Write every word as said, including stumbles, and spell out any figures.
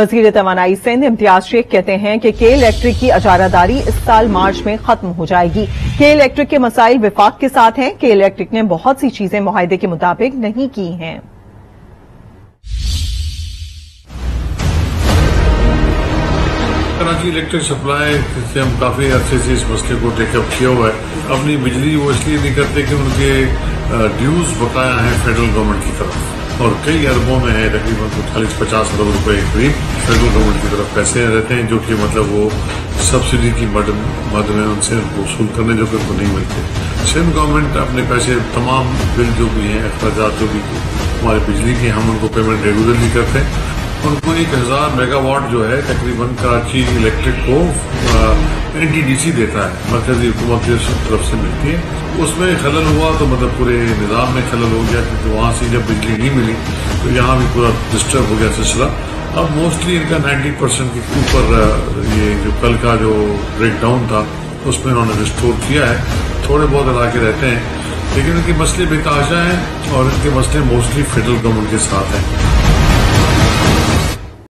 वजीर तवानाई सिंध इम्तियाज शेख कहते हैं कि के इलेक्ट्रिक की अजारादारी इस साल मार्च में खत्म हो जाएगी। के इलेक्ट्रिक के मसाइल विफाक के साथ हैं। के इलेक्ट्रिक ने बहुत सी चीजें मुआहदे के मुताबिक नहीं की हैं। कराची इलेक्ट्रिक सप्लाई से हम काफी अच्छे से इस मसले को टेकअप किया हुआ है। अपनी बिजली वो इसलिए नहीं करते कि उनके ड्यूज बकाया है फेडरल गवर्नमेंट की तरफ, और कई अरबों में है, तकरीबन चालीस पचास अरब रुपए के करीब फेडरल गवर्नमेंट की तरफ पैसे रहते हैं, जो कि मतलब वो सब्सिडी की मद मद में उनसे वसूल करने जो कि उनको नहीं मिलते। सिंध गवर्नमेंट अपने पैसे तमाम बिल जो भी हैं, अखराजात जो भी हमारे बिजली के, हम उनको पेमेंट रेगुलरली करते हैं। उनको एक हजार मेगावाट जो है तकरीबन कराची इलेक्ट्रिक को एन टी डी सी देता है, मरकजी हुकूमत की तरफ से मिलती है। उसमें खलल हुआ तो मतलब पूरे निज़ाम में खलल हो गया, क्योंकि वहाँ से जब बिजली नहीं मिली तो यहाँ भी पूरा डिस्टर्ब हो गया सिलसिला। अब मोस्टली इनका नब्बे परसेंट के ऊपर ये जो कल का जो ब्रेकडाउन था उसमें उन्होंने रिस्टोर किया है। थोड़े बहुत इलाके रहते हैं, लेकिन उनके मसले बेताशा हैं और इनके मसले मोस्टली फेडरल गवर्नमेंट के साथ हैं।